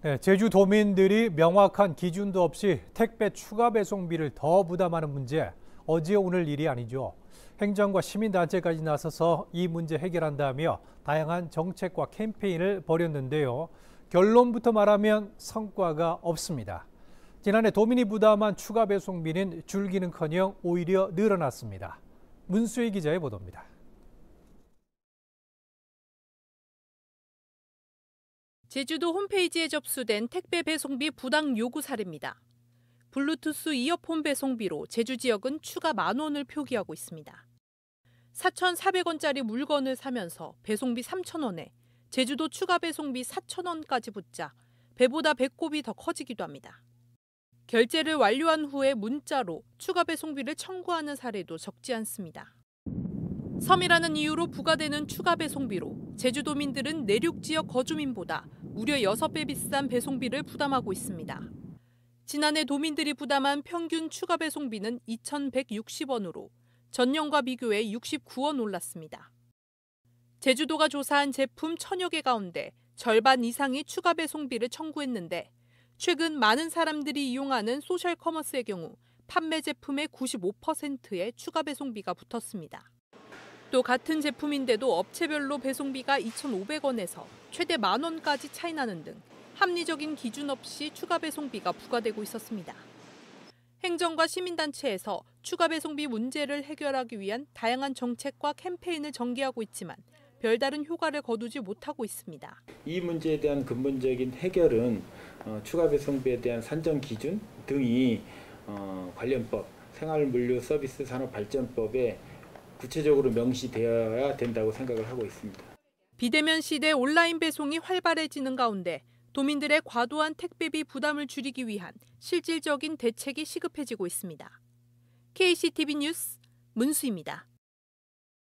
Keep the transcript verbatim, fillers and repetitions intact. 네, 제주도민들이 명확한 기준도 없이 택배 추가 배송비를 더 부담하는 문제, 어제 오늘 일이 아니죠. 행정과 시민단체까지 나서서 이 문제 해결한다며 다양한 정책과 캠페인을 벌였는데요. 결론부터 말하면 성과가 없습니다. 지난해 도민이 부담한 추가 배송비는 줄기는커녕 오히려 늘어났습니다. 문수희 기자의 보도입니다. 제주도 홈페이지에 접수된 택배 배송비 부당 요구 사례입니다. 블루투스 이어폰 배송비로 제주 지역은 추가 만 원을 표기하고 있습니다. 사천사백 원짜리 물건을 사면서 배송비 삼천 원에 제주도 추가 배송비 사천 원까지 붙자 배보다 배꼽이 더 커지기도 합니다. 결제를 완료한 후에 문자로 추가 배송비를 청구하는 사례도 적지 않습니다. 섬이라는 이유로 부과되는 추가 배송비로 제주도민들은 내륙 지역 거주민보다 무려 여섯 배 비싼 배송비를 부담하고 있습니다. 지난해 도민들이 부담한 평균 추가 배송비는 이천백육십 원으로 전년과 비교해 육십구 원 올랐습니다. 제주도가 조사한 제품 천여 개 가운데 절반 이상이 추가 배송비를 청구했는데 최근 많은 사람들이 이용하는 소셜커머스의 경우 판매 제품의 구십오 퍼센트에 추가 배송비가 붙었습니다. 또 같은 제품인데도 업체별로 배송비가 이천오백 원에서 최대 만 원까지 차이 나는 등 합리적인 기준 없이 추가 배송비가 부과되고 있었습니다. 행정과 시민단체에서 추가 배송비 문제를 해결하기 위한 다양한 정책과 캠페인을 전개하고 있지만 별다른 효과를 거두지 못하고 있습니다. 이 문제에 대한 근본적인 해결은 추가 배송비에 대한 산정 기준 등이 관련법, 생활물류서비스 산업발전법에 구체적으로 명시되어야 된다고 생각을 하고 있습니다. 비대면 시대 온라인 배송이 활발해지는 가운데 도민들의 과도한 택배비 부담을 줄이기 위한 실질적인 대책이 시급해지고 있습니다. 케이씨티비 뉴스 문수희입니다.